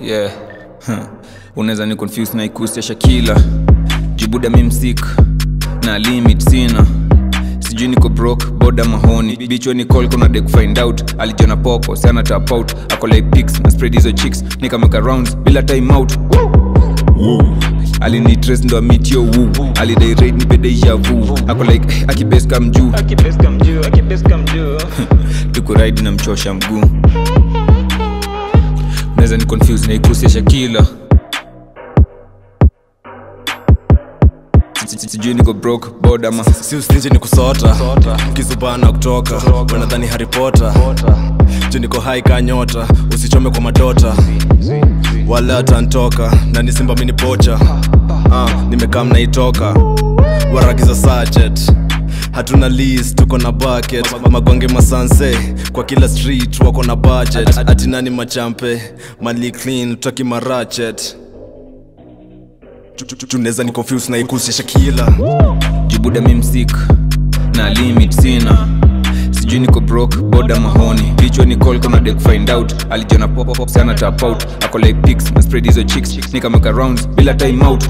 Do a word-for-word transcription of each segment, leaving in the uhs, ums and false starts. Yeah, huh. Unaweza ni confuse na Ikus Ya Shakilla. Jibuda mimi msika na limit sina. Sijui niko broke, boda mahoni. Bitch when you call kuna deck find out. Alijiona popo, sana tap out. Akolai pics na spread hizo chicks. Nika make rounds bila time out. Woo. Ali ni trace ndo meet yo woo. Ali dey raid ni bede ya woo. Ako like aki base kam juu. Aki base kam juu, aki base kam juu. Tuko ride na mchosha mguu. Unaweza ni confuse na Ikus Ya Shakilla. Sijui niko broke, boda ma si ustinje ni kusota. Kizubana kutoka, wanadhani Harry Potter. Juu niko high kanyota, usichome kwa madota. Wala tantoka, na ni simba mini pocha. uh, Nimekam na itoka, waragiza sachet. Hatuna list, tuko na bucket. Magwange masanse, kwa kila street wako na budget. Atinani machampe, mali clean, tutaki marachet. Tunaweza ni confuse na Ikus Ya Shakilla. Jibuda mimi msika na limit sina. Sijui niko broke, boda mahoni. Bitch when you call kuna deck find out. Alijiona popo pop sana tap out. Akolai pics na spread hizo chicks. Nika make rounds bila time out.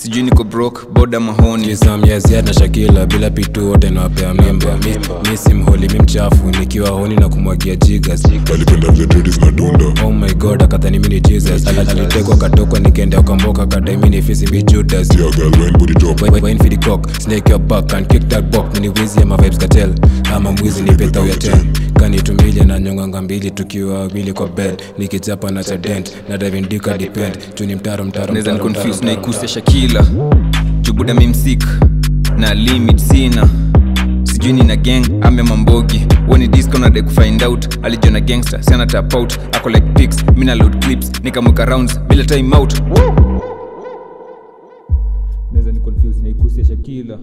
Sijui niko broke, boda mahoni. Kizam ya Ziad na Shakilla. Bila pitu wote na wapea memba. Misi mholi mimchafu. Nikiwa honi na kumwagia jigas. Walipenda vile tradis na dunda. Oh my god, akathani mini Jesus. Alitegwa katokwa nikende wakamboka. Kadai mini fisi mi Judas. Yeah girl, wine booty drop. Wine feed the cock. Snake your back and kick that box. Nini wizi ya ma vibes katel. Ama mwizi ni peta uya ten. Kani tumilia na nyonga ngambili. Tukiwa wili kwa bed. Nikichapa na chadent. Na diving dika depend. Tuni mtaro mtaro. Neza ni confuse na Ikus Ya Shakilla. Jibuda mimi msika na limit sina. Sijui nina gang ame mambogi. When it is gonna deck find out. Alijiona gangster sana tap out. Ako like pics, mina load clips. Nika make rounds bila time out. Neza ni confuse na Ikus Ya Shakilla.